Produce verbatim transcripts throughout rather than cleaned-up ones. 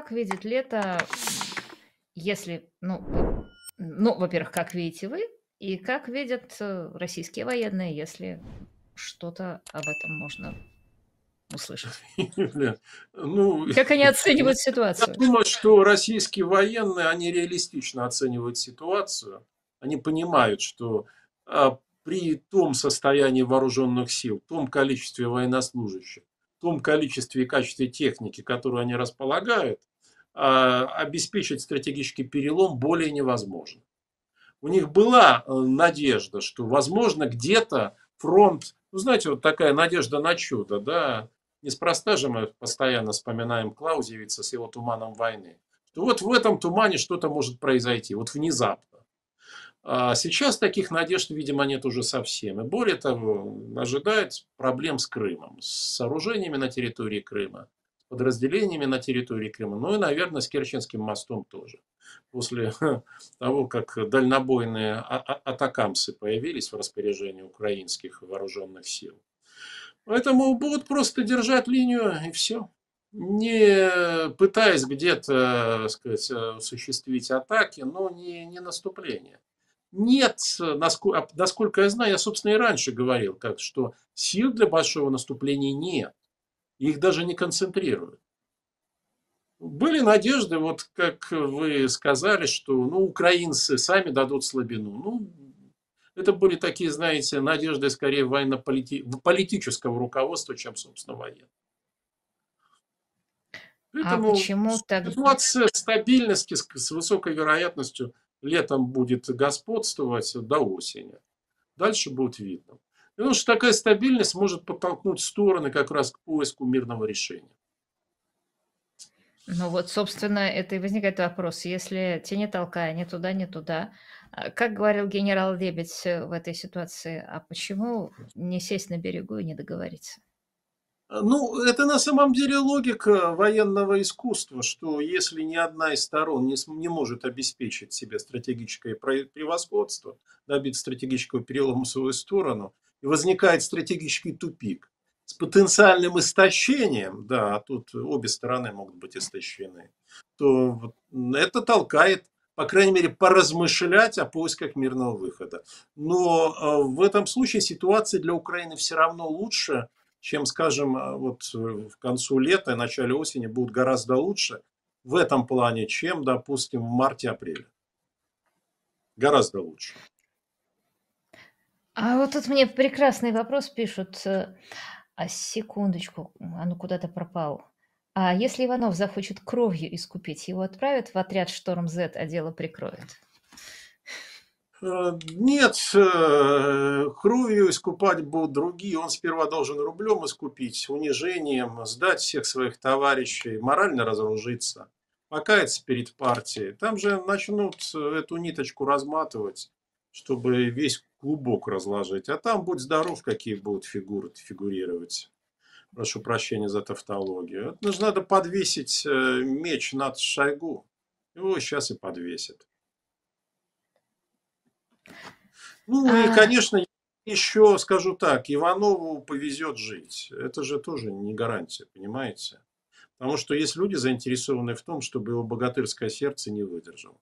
как видит лето, если, ну, ну, во-первых, как видите вы, и как видят российские военные, если что-то об этом можно услышать? Ну, как они оценивают ситуацию? Я думаю, что российские военные, они реалистично оценивают ситуацию. Они понимают, что при том состоянии вооруженных сил, том количестве военнослужащих, том количестве и качестве техники, которую они располагают, обеспечить стратегический перелом более невозможно. У них была надежда, что, возможно, где-то фронт, ну, знаете, вот такая надежда на чудо, да, неспроста же мы постоянно вспоминаем Клаузевица с его туманом войны, что вот в этом тумане что-то может произойти, вот внезапно. А сейчас таких надежд, видимо, нет уже совсем. И более того, ожидает проблем с Крымом, с сооружениями на территории Крыма, с подразделениями на территории Крыма, ну и, наверное, с Керченским мостом тоже. После того, как дальнобойные атакамсы появились в распоряжении украинских вооруженных сил. Поэтому будут просто держать линию и все. Не пытаясь где-то, сказать, осуществить атаки, но не, не наступление. Нет, насколько, насколько я знаю, я, собственно, и раньше говорил, как, что сил для большого наступления нет. Их даже не концентрируют. Были надежды, вот как вы сказали, что ну, украинцы сами дадут слабину. Ну, это были такие, знаете, надежды скорее военно-политического руководства, чем, собственно, военного. Поэтому а почему так? Ситуация стабильности с высокой вероятностью летом будет господствовать до осени. Дальше будет видно. Потому что такая стабильность может подтолкнуть стороны как раз к поиску мирного решения. Ну вот, собственно, это и возникает вопрос. Если тени толкая, ни туда, ни туда. Как говорил генерал Лебедь в этой ситуации, а почему не сесть на берегу и не договориться? Ну, это на самом деле логика военного искусства, что если ни одна из сторон не, не может обеспечить себе стратегическое превосходство, добиться стратегического перелома в свою сторону, и возникает стратегический тупик. С потенциальным истощением, да, а тут обе стороны могут быть истощены, то это толкает, по крайней мере, поразмышлять о поисках мирного выхода. Но в этом случае ситуация для Украины все равно лучше, чем, скажем, вот в концу лета и начале осени будет гораздо лучше в этом плане, чем, допустим, в марте-апреле. Гораздо лучше. А вот тут мне прекрасный вопрос пишут. А секундочку, оно куда-то пропало. А если Иванов захочет кровью искупить, его отправят в отряд Шторм-Зет, а дело прикроют? Нет, кровью искупать будут другие. Он сперва должен рублем искупить, унижением, сдать всех своих товарищей, морально разоружиться, покаяться перед партией. Там же начнут эту ниточку разматывать, чтобы весь клубок разложить. А там, будь здоров, какие будут фигуры фигурировать. Прошу прощения за тавтологию. Это же надо подвесить меч над Шойгу. Его сейчас и подвесят. Ну и, конечно, еще скажу так. Иванову повезет жить. Это же тоже не гарантия, понимаете? Потому что есть люди, заинтересованные в том, чтобы его богатырское сердце не выдержало.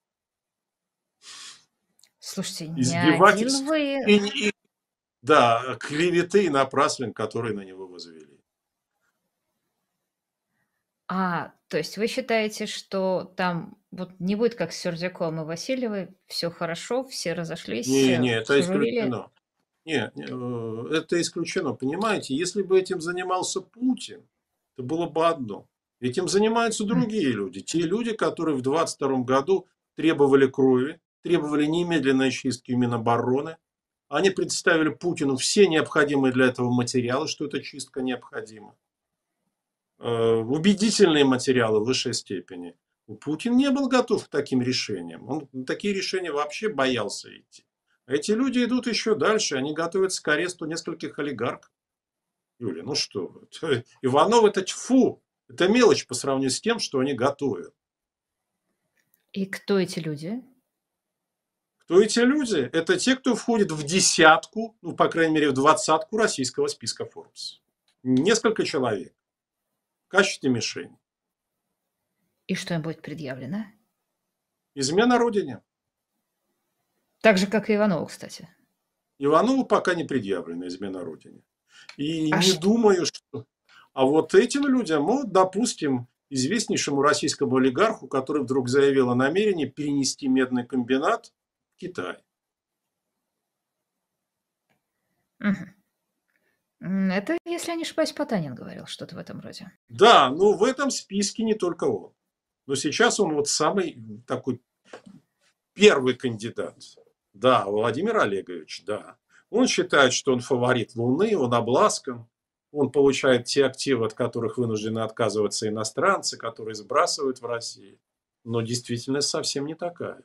Слушайте, издевательств вы... и, и, да, клеветы и напраслин, которые на него возвели. А, то есть вы считаете, что там вот не будет как с Сердюковым и Васильевой, все хорошо, все разошлись? Не, не, это исключено. Не, не, это исключено, понимаете? Если бы этим занимался Путин, это было бы одно. Этим занимаются другие mm. люди. Те люди, которые в двадцать втором году требовали крови, требовали немедленной чистки Минобороны. Они представили Путину все необходимые для этого материалы, что эта чистка необходима. Э, убедительные материалы в высшей степени. Путин не был готов к таким решениям. Он на такие решения вообще боялся идти. Эти люди идут еще дальше. Они готовятся к аресту нескольких олигархов. Юля, ну что, Иванов это тьфу. Это мелочь по сравнению с тем, что они готовят. И кто эти люди? То эти люди – это те, кто входит в десятку, ну, по крайней мере, в двадцатку российского списка Forbes. Несколько человек в качестве мишени. И что им будет предъявлено? Измена родине. Так же, как и Иванову, кстати. Иванову пока не предъявлена измена родине. И а не что? думаю, что... А вот этим людям, ну, допустим, известнейшему российскому олигарху, который вдруг заявил о намерении перенести медный комбинат в Китай. Это, если я не ошибаюсь, Потанин говорил что-то в этом роде. Да, но в этом списке не только он. Но сейчас он вот самый такой первый кандидат. Да, Владимир Олегович, да. Он считает, что он фаворит Луны, он обласкан. Он получает те активы, от которых вынуждены отказываться иностранцы, которые сбрасывают в России. Но действительность совсем не такая.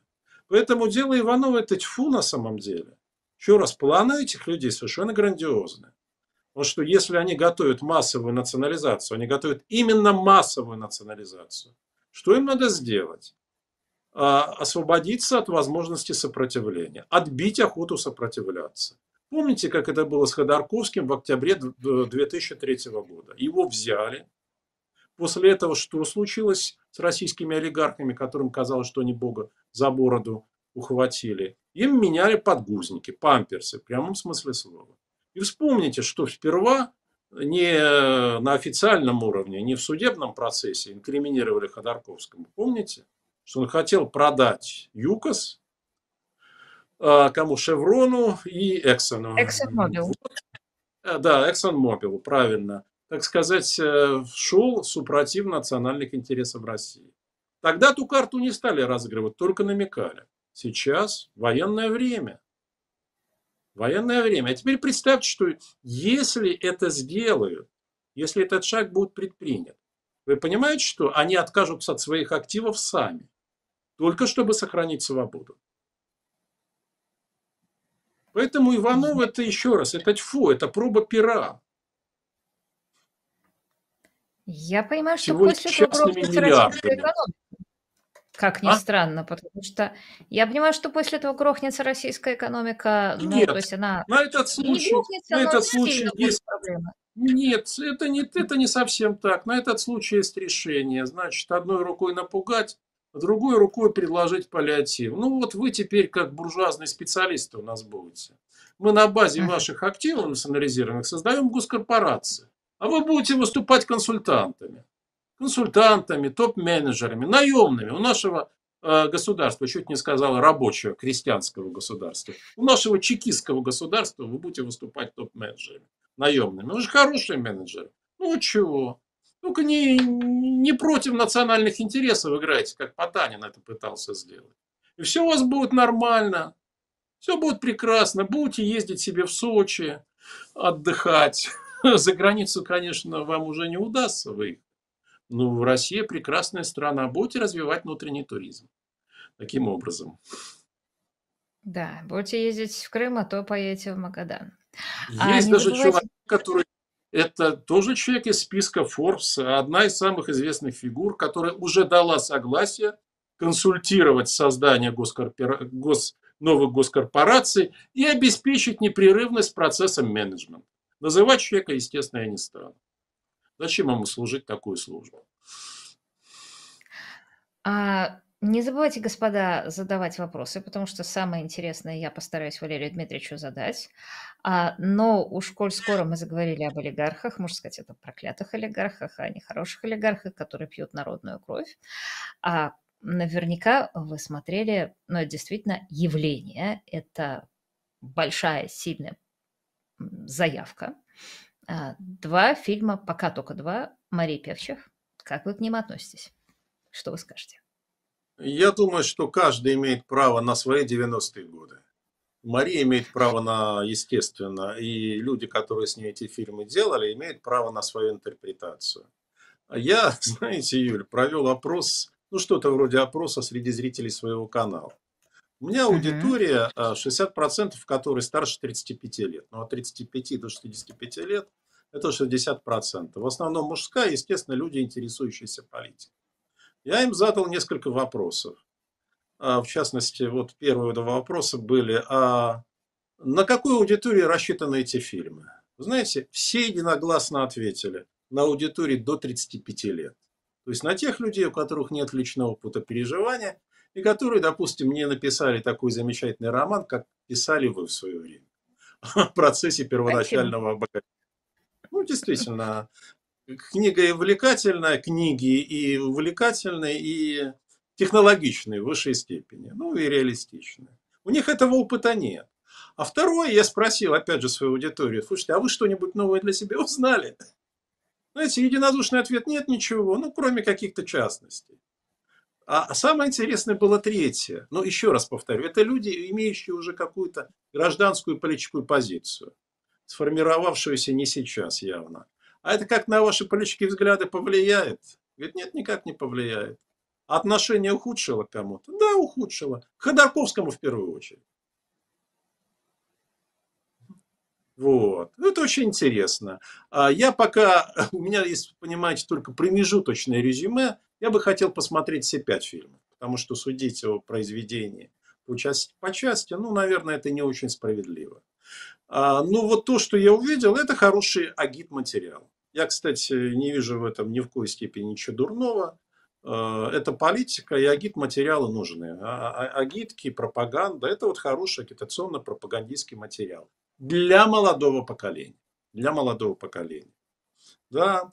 Поэтому дело Иванова – это тьфу на самом деле. Еще раз, планы этих людей совершенно грандиозны. Потому что если они готовят массовую национализацию, они готовят именно массовую национализацию, что им надо сделать? Освободиться от возможности сопротивления, отбить охоту сопротивляться. Помните, как это было с Ходорковским в октябре две тысячи третьего года? Его взяли. После этого что случилось с российскими олигархами, которым казалось, что они Бога за бороду ухватили? Им меняли подгузники, памперсы, в прямом смысле слова. И вспомните, что сперва не на официальном уровне, не в судебном процессе инкриминировали Ходорковскому. Помните, что он хотел продать ЮКОС, кому? Шеврону и Эксону. ЭксонМобил. Да, ЭксонМобил, правильно. Так сказать, шел супротив национальных интересов России. Тогда ту карту не стали разыгрывать, только намекали. Сейчас военное время. Военное время. А теперь представьте, что если это сделают, если этот шаг будет предпринят, вы понимаете, что они откажутся от своих активов сами, только чтобы сохранить свободу. Поэтому Иванов это еще раз, это тьфу, это проба пера. Я понимаю, что Чего после этого проба грохнется экономика. Как ни а? странно, потому что я понимаю, что после этого грохнется российская экономика. Ну, нет, то есть она... на этот случай, грохнется, на этот случай есть проблема. Нет, это не, это не совсем так. На этот случай есть решение. Значит, одной рукой напугать, другой рукой предложить паллиатив. Ну вот вы теперь как буржуазные специалисты у нас будете. Мы на базе ваших активов национализированных создаем госкорпорации. А вы будете выступать консультантами. Консультантами, топ-менеджерами, наемными. У нашего э, государства, чуть не сказала рабочего, крестьянского государства, у нашего чекистского государства вы будете выступать топ-менеджерами, наемными. Вы же хорошие менеджеры. Ну чего? Только не, не против национальных интересов играйте, как Потанин это пытался сделать. И все у вас будет нормально, все будет прекрасно. Будете ездить себе в Сочи, отдыхать. За границу, конечно, вам уже не удастся выехать. Но Россия прекрасная страна. Будете развивать внутренний туризм. Таким образом. Да, будете ездить в Крым, а то поедете в Магадан. Есть а даже забывайте... человек, который... Это тоже человек из списка Forbes, одна из самых известных фигур, которая уже дала согласие консультировать создание госкорпора... гос... новых госкорпораций и обеспечить непрерывность процесса менеджмента. Называть человека, естественно, я не стану. Зачем ему служить такую службу? А... Не забывайте, господа, задавать вопросы, потому что самое интересное я постараюсь Валерию Дмитриевичу задать. Но уж коль скоро мы заговорили об олигархах, можно сказать, это проклятых олигархах, а не хороших олигархах, которые пьют народную кровь. А наверняка вы смотрели, но это действительно явление, это большая, сильная заявка. Два фильма, пока только два, Марии Певчих. Как вы к ним относитесь? Что вы скажете? Я думаю, что каждый имеет право на свои девяностые годы. Мария имеет право на, естественно, и люди, которые с ней эти фильмы делали, имеют право на свою интерпретацию. Я, знаете, Юль, провел опрос, ну что-то вроде опроса среди зрителей своего канала. У меня аудитория, шестьдесят процентов которой старше тридцати пяти лет. Ну, от тридцати пяти до шестидесяти пяти лет это шестьдесят процентов. В основном мужская, естественно, люди, интересующиеся политикой. Я им задал несколько вопросов. В частности, вот первые два вопроса были, а на какую аудиторию рассчитаны эти фильмы? Вы знаете, все единогласно ответили, на аудитории до тридцати пяти лет. То есть на тех людей, у которых нет личного опыта переживания, и которые, допустим, не написали такой замечательный роман, как писали вы в свое время, в процессе первоначального обогащения. Ну, действительно, книга увлекательная, книги и увлекательные, и технологичные в высшей степени, ну и реалистичные. У них этого опыта нет. А второе, я спросил, опять же, свою аудиторию, слушайте, а вы что-нибудь новое для себя узнали? Знаете, единодушный ответ – нет ничего, ну, кроме каких-то частностей. А самое интересное было третье. Ну, еще раз повторю, это люди, имеющие уже какую-то гражданскую политическую позицию, сформировавшуюся не сейчас явно. А это как на ваши политические взгляды повлияет? Ведь нет, никак не повлияет. Отношение ухудшило кому-то? Да, ухудшило. К Ходорковскому в первую очередь. Вот. Это очень интересно. Я пока, у меня есть, понимаете, только промежуточное резюме. Я бы хотел посмотреть все пять фильмов, потому что судить о произведении по части, по части, ну, наверное, это не очень справедливо. Ну, вот то, что я увидел, это хороший агитматериал. Я, кстати, не вижу в этом ни в коей степени ничего дурного. Это политика, и агитматериалы нужны. Агитки, пропаганда – это вот хороший агитационно-пропагандистский материал для молодого поколения. Для молодого поколения. Да.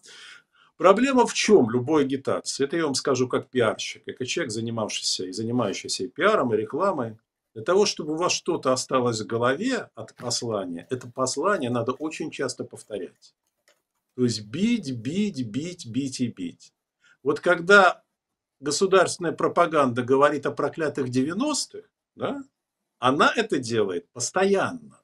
Проблема в чем любой агитации? Это я вам скажу как пиарщик, как человек, занимавшийся и занимающийся и пиаром, и рекламой. Для того, чтобы у вас что-то осталось в голове от послания, это послание надо очень часто повторять. То есть бить, бить, бить, бить и бить. Вот когда государственная пропаганда говорит о проклятых девяностых, да, она это делает постоянно.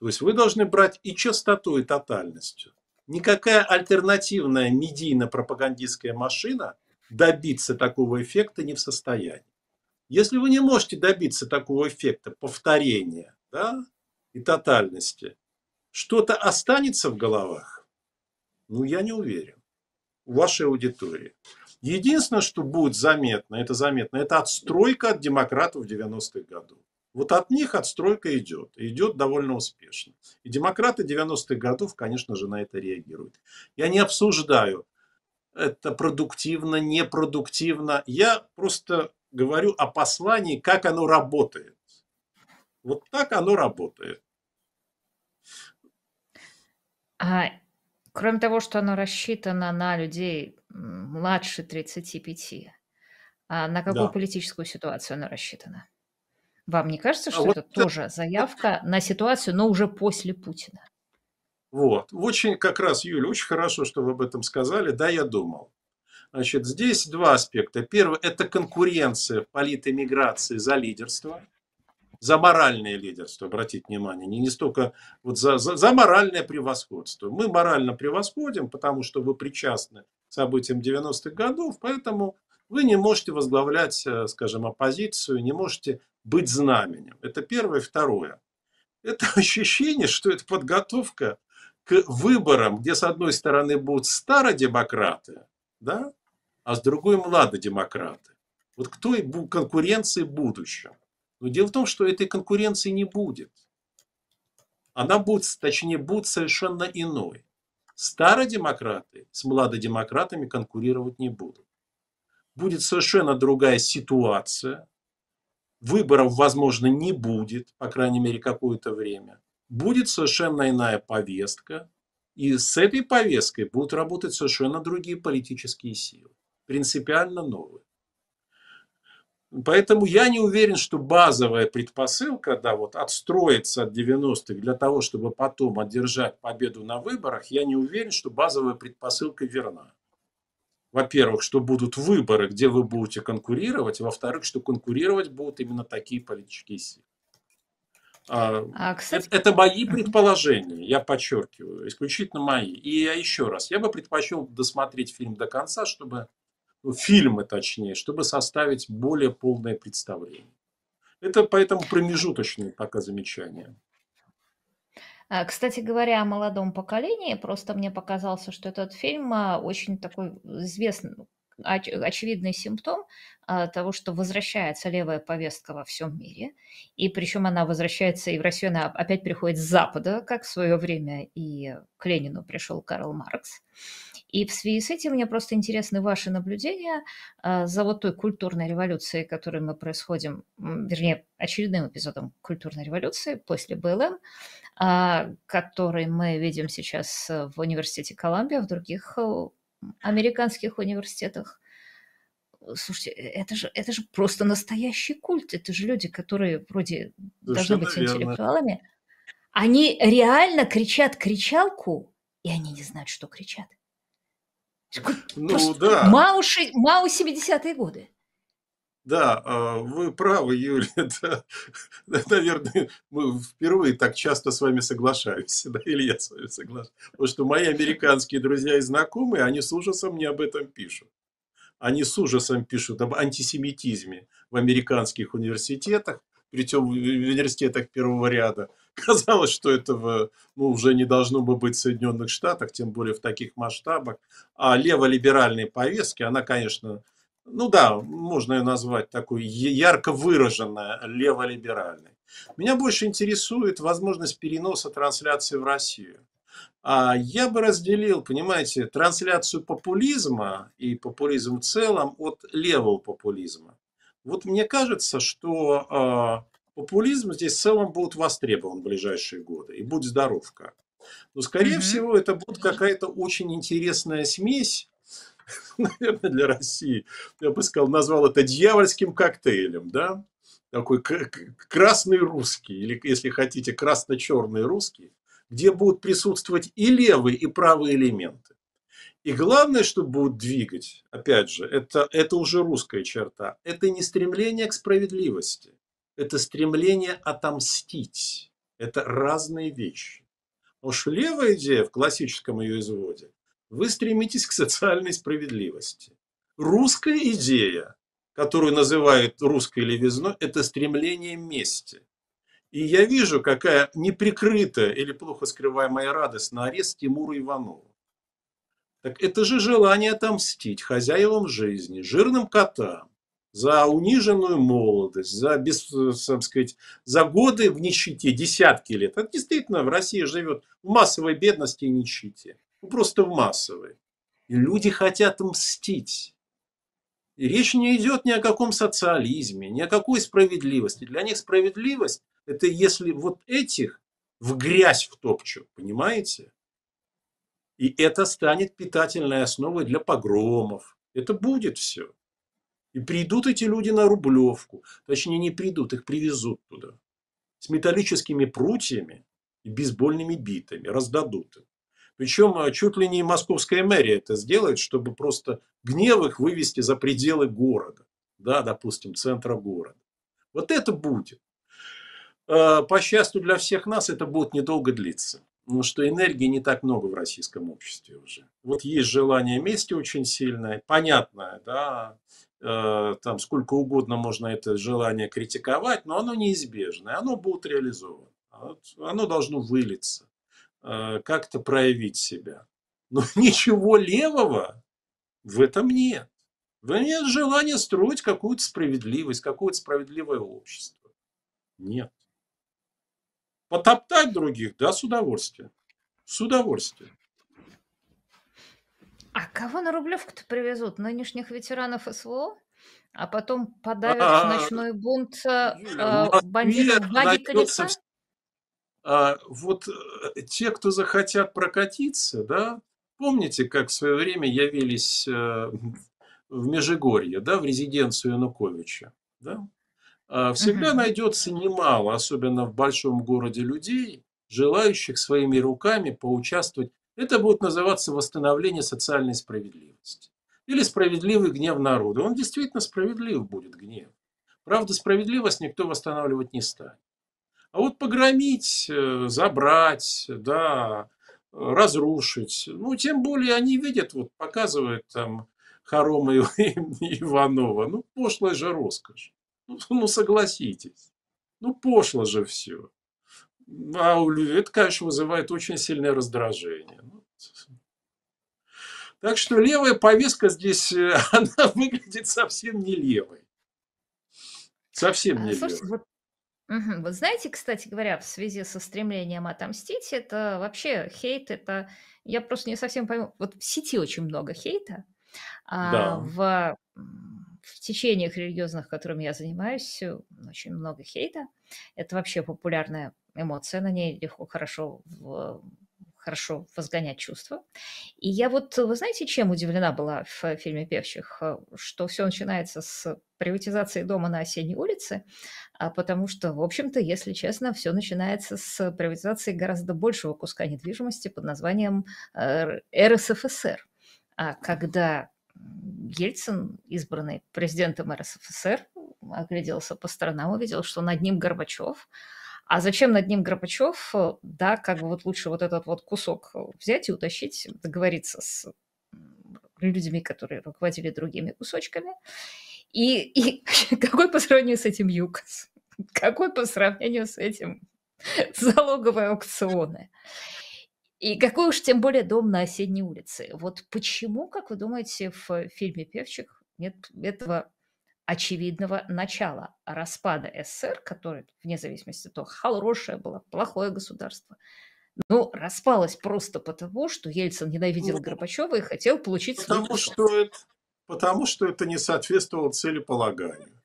То есть вы должны брать и частоту, и тотальностью. Никакая альтернативная медийно-пропагандистская машина добиться такого эффекта не в состоянии. Если вы не можете добиться такого эффекта повторения, да, и тотальности, что-то останется в головах? Ну, я не уверен. У вашей аудитории. Единственное, что будет заметно, это заметно, это отстройка от демократов девяностых годов. Вот от них отстройка идет. И идет довольно успешно. И демократы девяностых годов, конечно же, на это реагируют. Я не обсуждаю, это продуктивно, непродуктивно. Я просто говорю о послании, как оно работает. Вот так оно работает. А, кроме того, что оно рассчитано на людей младше тридцати пяти, а на какую, да, политическую ситуацию оно рассчитано? Вам не кажется, что а это вот тоже это... заявка на ситуацию, но уже после Путина? Вот. Очень, как раз, Юля, очень хорошо, что вы об этом сказали. Да, я думал. Значит, здесь два аспекта. Первый – это конкуренция политэмиграции за лидерство, за моральное лидерство, обратите внимание, не, не столько вот за, за, за моральное превосходство. Мы морально превосходим, потому что вы причастны к событиям девяностых годов, поэтому вы не можете возглавлять, скажем, оппозицию, не можете быть знаменем. Это первое. Второе. Это ощущение, что это подготовка к выборам, где с одной стороны будут стародемократы, да, а с другой младодемократы. Вот к той конкуренции будущего. Но дело в том, что этой конкуренции не будет. Она будет, точнее, будет совершенно иной. Стародемократы с младодемократами конкурировать не будут. Будет совершенно другая ситуация. Выборов, возможно, не будет, по крайней мере, какое-то время. Будет совершенно иная повестка. И с этой повесткой будут работать совершенно другие политические силы. Принципиально новые. Поэтому я не уверен, что базовая предпосылка, да, вот отстроиться от девяностых для того, чтобы потом одержать победу на выборах, я не уверен, что базовая предпосылка верна. Во-первых, что будут выборы, где вы будете конкурировать. Во-вторых, что конкурировать будут именно такие политические силы. А, кстати... это, это мои предположения, я подчеркиваю, исключительно мои. И я еще раз, я бы предпочел досмотреть фильм до конца, чтобы, ну, фильмы точнее, чтобы составить более полное представление. Это поэтому промежуточные пока замечания. Кстати говоря, о молодом поколении, просто мне показалось, что этот фильм очень такой известный, оч- очевидный симптом того, что возвращается левая повестка во всем мире, и причем она возвращается и в Россию, она опять приходит с Запада, как в свое время и к Ленину пришел Карл Маркс. И в связи с этим мне просто интересны ваши наблюдения за вот той культурной революцией, которой мы происходим, вернее, очередным эпизодом культурной революции после БЛМ, который мы видим сейчас в университете Колумбия, в других американских университетах. Слушайте, это же, это же просто настоящий культ. Это же люди, которые вроде должны быть интеллектуалами. Они реально кричат кричалку, и они не знают, что кричат. Ну, да. Мау, Мау семидесятые годы. Да, вы правы, Юлия. Да. Наверное, мы впервые так часто с вами соглашаемся. Да? Или я с вами соглашаюсь. Потому что мои американские друзья и знакомые, они с ужасом мне об этом пишут. Они с ужасом пишут об антисемитизме в американских университетах, причем в университетах первого ряда. Казалось, что этого ну, уже не должно бы быть в Соединенных Штатах, тем более в таких масштабах. А леволиберальной повестки, она, конечно, ну да, можно ее назвать такой ярко выраженной леволиберальной. Меня больше интересует возможность переноса трансляции в Россию. А я бы разделил, понимаете, трансляцию популизма и популизм в целом от левого популизма. Вот мне кажется, что э, популизм здесь в целом будет востребован в ближайшие годы. И будь здоровка. Но, скорее mm-hmm. всего, это будет какая-то очень интересная смесь, наверное, для России. Я бы сказал, назвал это дьявольским коктейлем, да? Такой красный русский, или, если хотите, красно-черный русский, где будут присутствовать и левые, и правые элементы. И главное, что будут двигать, опять же, это, это уже русская черта, это не стремление к справедливости, это стремление отомстить. Это разные вещи. Потому что левая идея в классическом ее изводе, вы стремитесь к социальной справедливости. Русская идея, которую называют русской левизной, это стремление мести. И я вижу, какая неприкрытая или плохо скрываемая радость на арест Тимура Иванова. Так это же желание отомстить хозяевам жизни, жирным котам, за униженную молодость, за, без, так сказать, за годы в нищете, десятки лет. Это действительно в России живет в массовой бедности и нищете. Ну, просто в массовой. И люди хотят мстить. И речь не идет ни о каком социализме, ни о какой справедливости. Для них справедливость – это если вот этих в грязь втопчут, понимаете? И это станет питательной основой для погромов. Это будет все. И придут эти люди на Рублевку. Точнее, не придут, их привезут туда. С металлическими прутьями и бейсбольными битами. Раздадут их. Причем чуть ли не московская мэрия это сделает, чтобы просто гнев их вывести за пределы города. Да, допустим, центра города. Вот это будет. По счастью для всех нас, это будет недолго длиться. Потому что энергии не так много в российском обществе уже. Вот есть желание мести очень сильное, понятное, да, э, там сколько угодно можно это желание критиковать, но оно неизбежное, оно будет реализовано, оно должно вылиться, э, как-то проявить себя. Но ничего левого в этом нет. В этом нет желания строить какую-то справедливость, какое-то справедливое общество. Нет. Потоптать других, да, с удовольствием. С удовольствием. А кого на Рублевку-то привезут? Нынешних ветеранов СВО? А потом подавят а, ночной бунт а, бандитов Влади Колеса? А, вот те, кто захотят прокатиться, да, помните, как в свое время явились а, в Межигорье, да, в резиденцию Януковича, да? Всегда найдется немало, особенно в большом городе, людей, желающих своими руками поучаствовать. Это будет называться восстановление социальной справедливости. Или справедливый гнев народа. Он действительно справедлив будет, гнев. Правда, справедливость никто восстанавливать не станет. А вот погромить, забрать, да, разрушить. Ну, тем более они видят, вот показывают там хоромы Иванова. Ну, пошлая же роскошь. Ну, согласитесь. Ну, пошло же все. А это, конечно, вызывает очень сильное раздражение. Так что левая повестка здесь, она выглядит совсем не левой. Совсем не Слушайте, левой. Вот Угу. Вот знаете, кстати говоря, в связи со стремлением отомстить, это вообще хейт, это... Я просто не совсем пойму. Вот в сети очень много хейта. Да. А в, в течениях религиозных, которыми я занимаюсь, очень много хейта. Это вообще популярная эмоция, на ней легко, хорошо... В... хорошо возгонять чувства. И я вот, вы знаете, чем удивлена была в фильме «Певчих», что все начинается с приватизации дома на Осенней улице, потому что, в общем-то, если честно, все начинается с приватизации гораздо большего куска недвижимости под названием эр эс эф эс эр. Когда Ельцин, избранный президентом эр эс эф эс эр, огляделся по сторонам, увидел, что над ним Горбачев. А зачем над ним Горбачев? Да, как бы вот лучше вот этот вот кусок взять и утащить, договориться с людьми, которые руководили другими кусочками. И, и какой по сравнению с этим ЮКОС? Какой по сравнению с этим залоговые аукционы? И какой уж тем более дом на Осенней улице? Вот почему, как вы думаете, в фильме «Певчих» нет этого очевидного начала распада СССР, который, вне зависимости от того, хорошее было, плохое государство, но распалось просто потому, что Ельцин ненавидел ну, Горбачева и хотел получить потому свой... Что это, потому что это не соответствовало целеполаганию.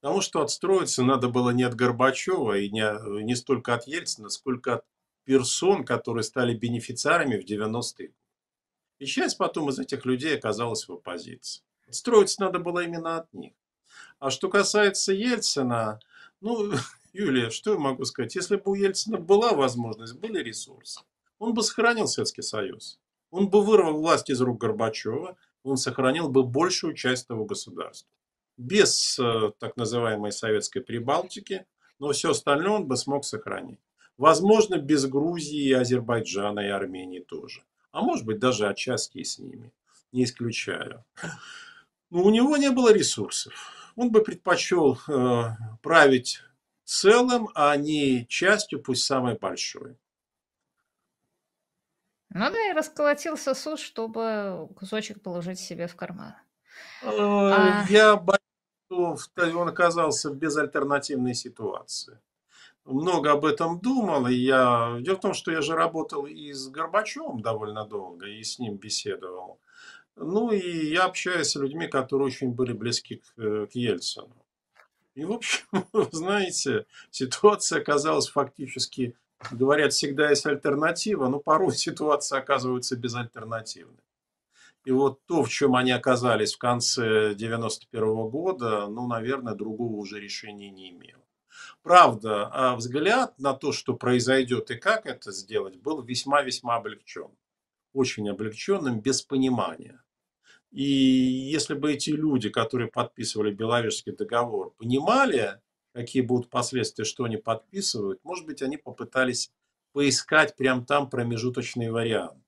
Потому что отстроиться надо было не от Горбачева и не, не столько от Ельцина, сколько от персон, которые стали бенефициарами в девяностые. И часть потом из этих людей оказалась в оппозиции. Отстроиться надо было именно от них. А что касается Ельцина, ну, Юлия, что я могу сказать? Если бы у Ельцина была возможность, были ресурсы, он бы сохранил Советский Союз. Он бы вырвал власть из рук Горбачева, он сохранил бы большую часть того государства. Без так называемой советской Прибалтики, но все остальное он бы смог сохранить. Возможно, без Грузии, Азербайджана и Армении тоже. А может быть, даже отчасти и с ними. Не исключаю. Но у него не было ресурсов. Он бы предпочел э, править целым, а не частью, пусть самой большой. Ну да, и расколотил сосуд, чтобы кусочек положить себе в карман. Э, а... Я боюсь, что он оказался в безальтернативной ситуации. Много об этом думал. И я... Дело в том, что я же работал и с Горбачевым довольно долго, и с ним беседовал. Ну и я общаюсь с людьми, которые очень были близки к, к Ельцину. И в общем, вы знаете, ситуация оказалась фактически, говорят, всегда есть альтернатива, но порой ситуации оказываются безальтернативной. И вот то, в чем они оказались в конце девяносто первого года, ну, наверное, другого уже решения не имело. Правда, взгляд на то, что произойдет и как это сделать, был весьма-весьма облегчен. Очень облегченным, без понимания. И если бы эти люди, которые подписывали Беловежский договор, понимали, какие будут последствия, что они подписывают, может быть, они попытались поискать прямо там промежуточный вариант.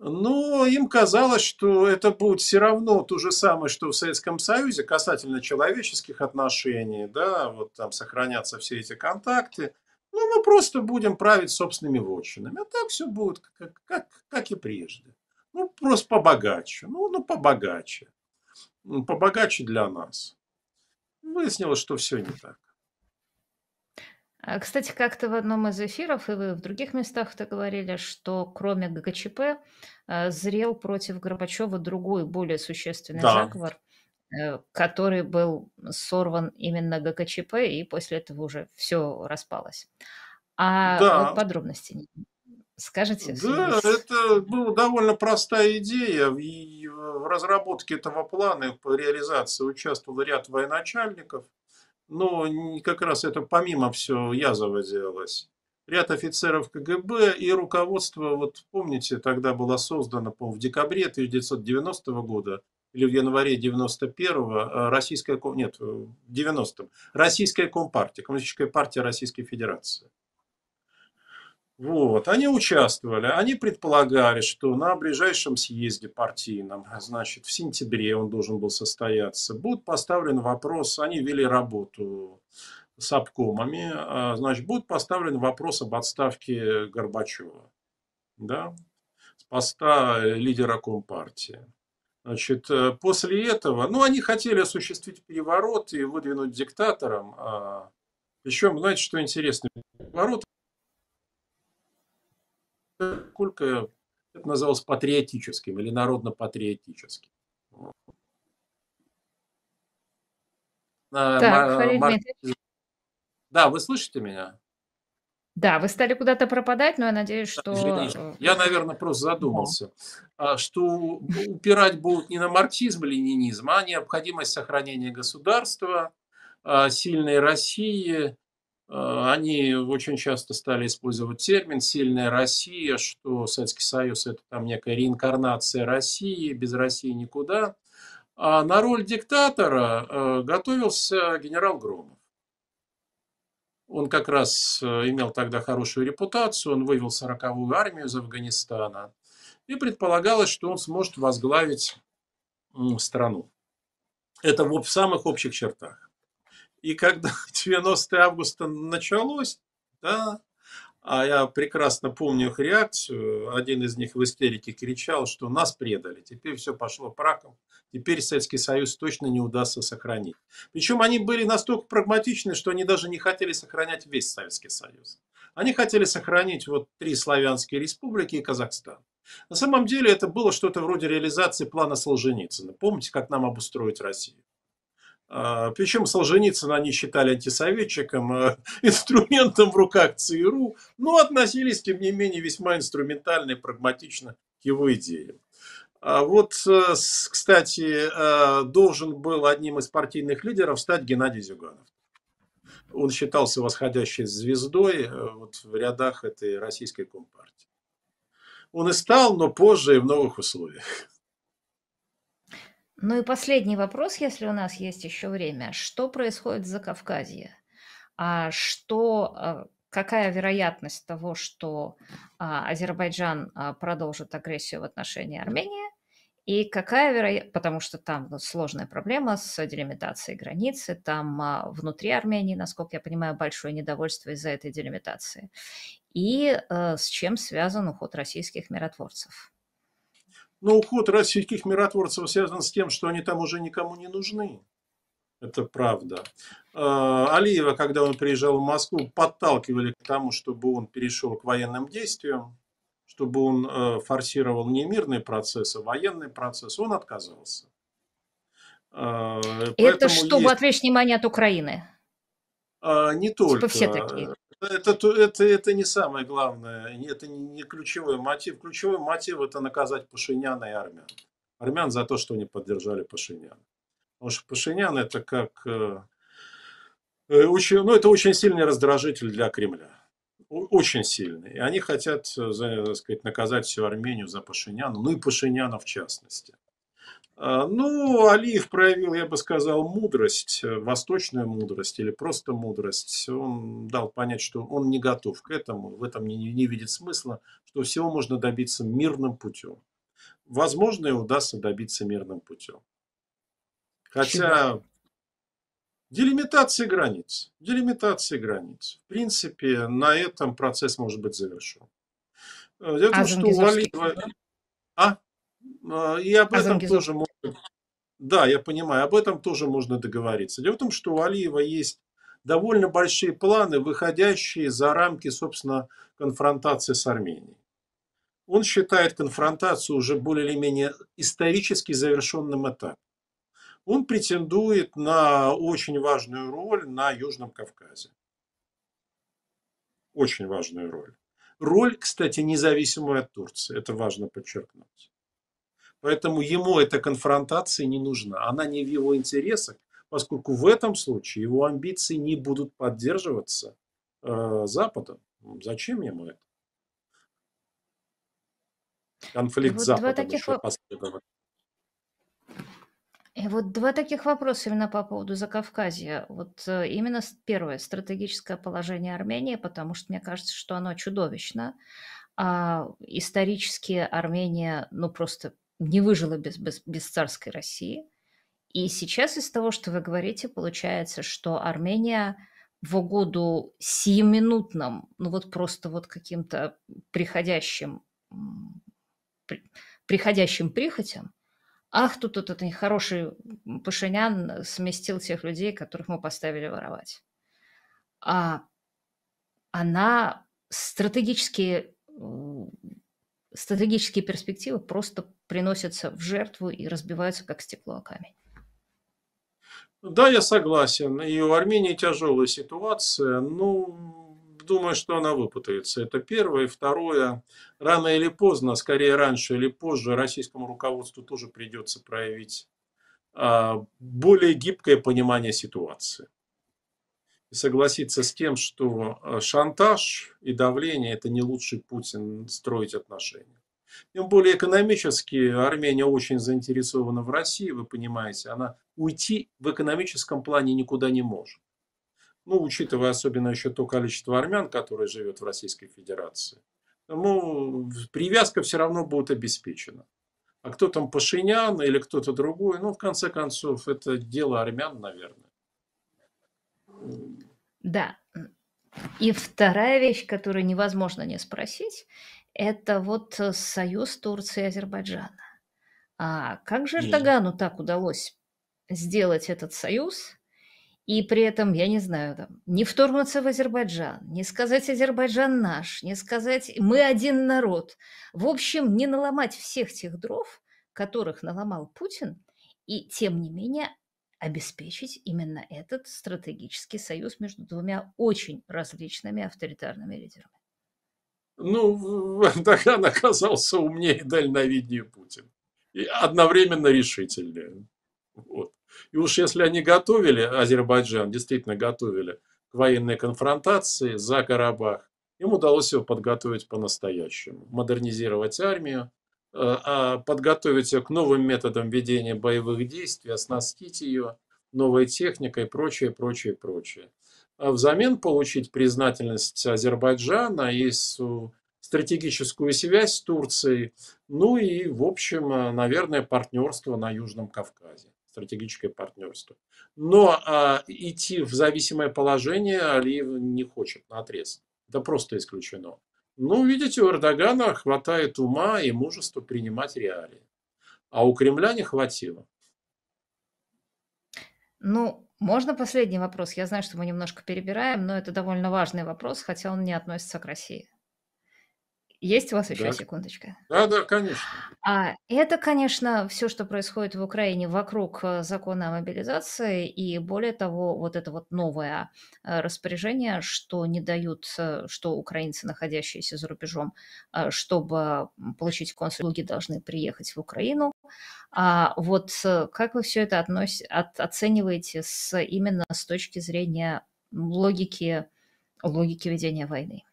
Но им казалось, что это будет все равно то же самое, что в Советском Союзе, касательно человеческих отношений, да, вот там сохранятся все эти контакты. Ну, мы просто будем править собственными вотчинами. А так все будет, как, как, как и прежде. Ну, просто побогаче. Ну, ну, побогаче. Побогаче для нас. Выяснилось, что все не так. Кстати, как-то в одном из эфиров, и вы в других местах-то говорили, что кроме гэ ка че пэ зрел против Горбачева другой, более существенный да. заговор, который был сорван именно гэ ка че пэ, и после этого уже все распалось. А да. вот подробности скажете? Да, это была довольно простая идея. И в разработке этого плана и по реализации участвовал ряд военачальников. Но как раз это помимо всего Язова делалось. Ряд офицеров ка гэ бэ и руководство, вот помните, тогда было создано, по-моему, в декабре тысяча девятьсот девяностого года, или в январе девяносто первого, российская, нет, в девяностом, Российская компартия, Коммунистическая партия Российской Федерации. Вот, они участвовали, они предполагали, что на ближайшем съезде партийном, значит, в сентябре он должен был состояться, будет поставлен вопрос, они вели работу с обкомами, значит, будет поставлен вопрос об отставке Горбачева, да, с поста лидера компартии. Значит, после этого, ну, они хотели осуществить переворот и выдвинуть диктатором Причем, знаете, что интересно, поворот, сколько это называлось патриотическим или народно-патриотическим. Так, Марк... Да, вы слышите меня? Да, вы стали куда-то пропадать, но я надеюсь, что... Извините, я, наверное, просто задумался, да. Что упирать будут не на марксизм и ленинизм, а необходимость сохранения государства, сильной России. Они очень часто стали использовать термин «сильная Россия», что Советский Союз – это там некая реинкарнация России, без России никуда. А на роль диктатора готовился генерал Громов. Он как раз имел тогда хорошую репутацию, он вывел сороковую армию из Афганистана. И предполагалось, что он сможет возглавить страну. Это в самых общих чертах. И когда девятнадцатое августа началось, да, а я прекрасно помню их реакцию, один из них в истерике кричал, что нас предали, теперь все пошло прахом, теперь Советский Союз точно не удастся сохранить. Причем они были настолько прагматичны, что они даже не хотели сохранять весь Советский Союз. Они хотели сохранить вот три славянские республики и Казахстан. На самом деле это было что-то вроде реализации плана Солженицына. Помните, как нам обустроить Россию? Причем Солженицына они считали антисоветчиком, инструментом в руках ЦРУ, но относились, тем не менее, весьма инструментально и прагматично к его идеям. Вот, кстати, должен был одним из партийных лидеров стать Геннадий Зюганов. Он считался восходящей звездой вот в рядах этой российской компартии. Он и стал, но позже и в новых условиях. Ну и последний вопрос, если у нас есть еще время. Что происходит в Закавказье? Что, какая вероятность того, что Азербайджан продолжит агрессию в отношении Армении? И какая вероятность, потому что там сложная проблема с делимитацией границы, там внутри Армении, насколько я понимаю, большое недовольство из-за этой делимитации. И с чем связан уход российских миротворцев? Но уход российских миротворцев связан с тем, что они там уже никому не нужны. Это правда. Алиева, когда он приезжал в Москву, подталкивали к тому, чтобы он перешел к военным действиям, чтобы он форсировал не мирные процессы, а военные процессы. Он отказался. Это поэтому чтобы есть... отвлечь внимание от Украины? Не только. Типа все такие. Это, это, это не самое главное, это не ключевой мотив. Ключевой мотив – это наказать Пашиняна и армян. Армян за то, что они поддержали Пашиняна. Потому что Пашинян – это как… Очень, ну, это очень сильный раздражитель для Кремля. Очень сильный. И они хотят, так сказать, наказать всю Армению за Пашиняна, ну и Пашиняна в частности. Ну, Алиев проявил, я бы сказал, мудрость, восточную мудрость или просто мудрость. Он дал понять, что он не готов к этому, в этом не, не видит смысла, что всего можно добиться мирным путем. Возможно, и удастся добиться мирным путем. Хотя Чего? делимитации границ, делимитации границ. В принципе, на этом процесс может быть завершен. Я а думаю, что у Алиева... А? И об этом а тоже можно, да, я понимаю, об этом тоже можно договориться. Дело в том, что у Алиева есть довольно большие планы, выходящие за рамки, собственно, конфронтации с Арменией. Он считает конфронтацию уже более или менее исторически завершенным этапом. Он претендует на очень важную роль на Южном Кавказе. Очень важную роль. Роль, кстати, независимую от Турции. Это важно подчеркнуть. Поэтому ему эта конфронтация не нужна. Она не в его интересах, поскольку в этом случае его амбиции не будут поддерживаться э, Западом. Зачем ему это? Конфликт вот Запада еще последовал. И вот два таких вопроса именно по поводу Закавказья. Вот именно первое, стратегическое положение Армении, потому что мне кажется, что оно чудовищно. А исторически Армения, ну просто... не выжила без, без, без царской России. И сейчас из того, что вы говорите, получается, что Армения в угоду сиюминутным, ну вот просто вот каким-то приходящим, при, приходящим прихотям, ах, тут этот нехороший Пашинян сместил тех людей, которых мы поставили воровать. она стратегические, стратегические перспективы просто приносятся в жертву и разбиваются как стекло о камень. Да, я согласен. И у Армении тяжелая ситуация. Ну, думаю, что она выпутается. Это первое. Второе. Рано или поздно, скорее раньше или позже, российскому руководству тоже придется проявить а, более гибкое понимание ситуации. И согласиться с тем, что шантаж и давление – это не лучший путь строить отношения. Тем более экономически Армения очень заинтересована в России, вы понимаете, она уйти в экономическом плане никуда не может. Ну, учитывая особенно еще то количество армян, которые живет в Российской Федерации, ну, привязка все равно будет обеспечена. А кто там Пашинян или кто-то другой, ну, в конце концов, это дело армян, наверное. Да. И вторая вещь, которую невозможно не спросить, это вот союз Турции и Азербайджана. А как же Эрдогану так удалось сделать этот союз и при этом, я не знаю, там, не вторгнуться в Азербайджан, не сказать «Азербайджан наш», не сказать «мы один народ». В общем, не наломать всех тех дров, которых наломал Путин, и тем не менее обеспечить именно этот стратегический союз между двумя очень различными авторитарными лидерами. Ну, Эрдоган оказался умнее и дальновиднее Путина. И одновременно решительнее. Вот. И уж если они готовили, Азербайджан действительно готовили к военной конфронтации за Карабах, им удалось его подготовить по-настоящему. Модернизировать армию, подготовить ее к новым методам ведения боевых действий, оснастить ее новой техникой и прочее, прочее, прочее. Взамен получить признательность Азербайджана и стратегическую связь с Турцией, ну и, в общем, наверное, партнерство на Южном Кавказе, стратегическое партнерство. Но а, идти в зависимое положение Алиев не хочет наотрез. Это просто исключено. Ну, видите, у Эрдогана хватает ума и мужества принимать реалии. А у Кремля не хватило. Ну... Можно последний вопрос? Я знаю, что мы немножко перебираем, но это довольно важный вопрос, хотя он не относится к России. Есть у вас еще так. Секундочка? Да, да, конечно. А это, конечно, все, что происходит в Украине вокруг закона о мобилизации, и более того, вот это вот новое распоряжение, что не дают, что украинцы, находящиеся за рубежом, чтобы получить консулы, должны приехать в Украину. А вот как вы все это относ... от... оцениваете с... именно с точки зрения логики, логики ведения войны?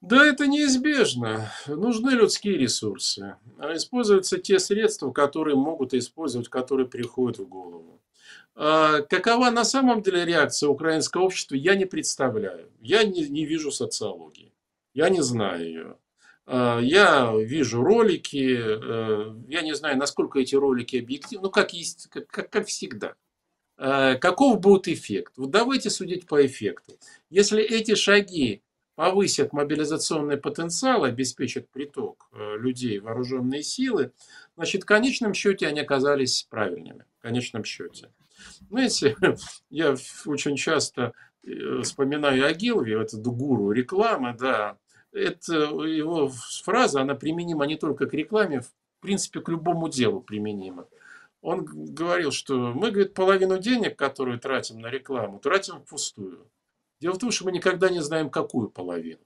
Да, это неизбежно. Нужны людские ресурсы. Используются те средства, которые могут использовать, которые приходят в голову. Какова на самом деле реакция украинского общества, я не представляю. Я не, не вижу социологии. Я не знаю ее. Я вижу ролики. Я не знаю, насколько эти ролики объективны. Ну, как, есть, как, как всегда. Каков будет эффект? Вот давайте судить по эффекту. Если эти шаги повысят мобилизационный потенциал, обеспечат приток людей в вооруженные силы, значит, в конечном счете они оказались правильными. В конечном счете. Знаете, я очень часто вспоминаю Агилви, это гуру рекламы, да, это его фраза, она применима не только к рекламе, в принципе, к любому делу применима. Он говорил, что мы, говорит, половину денег, которые тратим на рекламу, тратим впустую. Дело в том, что мы никогда не знаем, какую половину.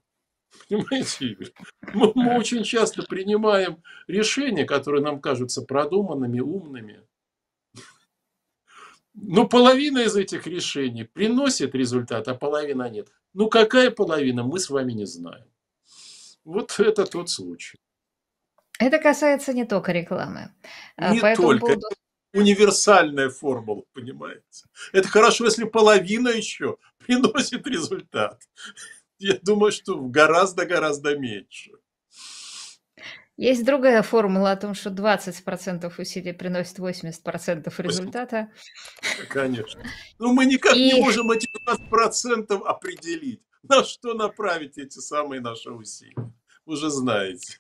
Понимаете, Игорь? Мы, мы очень часто принимаем решения, которые нам кажутся продуманными, умными. Но половина из этих решений приносит результат, а половина нет. Ну какая половина, мы с вами не знаем. Вот это тот случай. Это касается не только рекламы. Не только. Поводу... Универсальная формула, понимаете. Это хорошо, если половина еще приносит результат. Я думаю, что гораздо-гораздо меньше. Есть другая формула о том, что двадцать процентов усилий приносит восемьдесят процентов результата. Конечно. Но мы никак И... не можем эти двадцать процентов определить, на что направить эти самые наши усилия. Вы же знаете.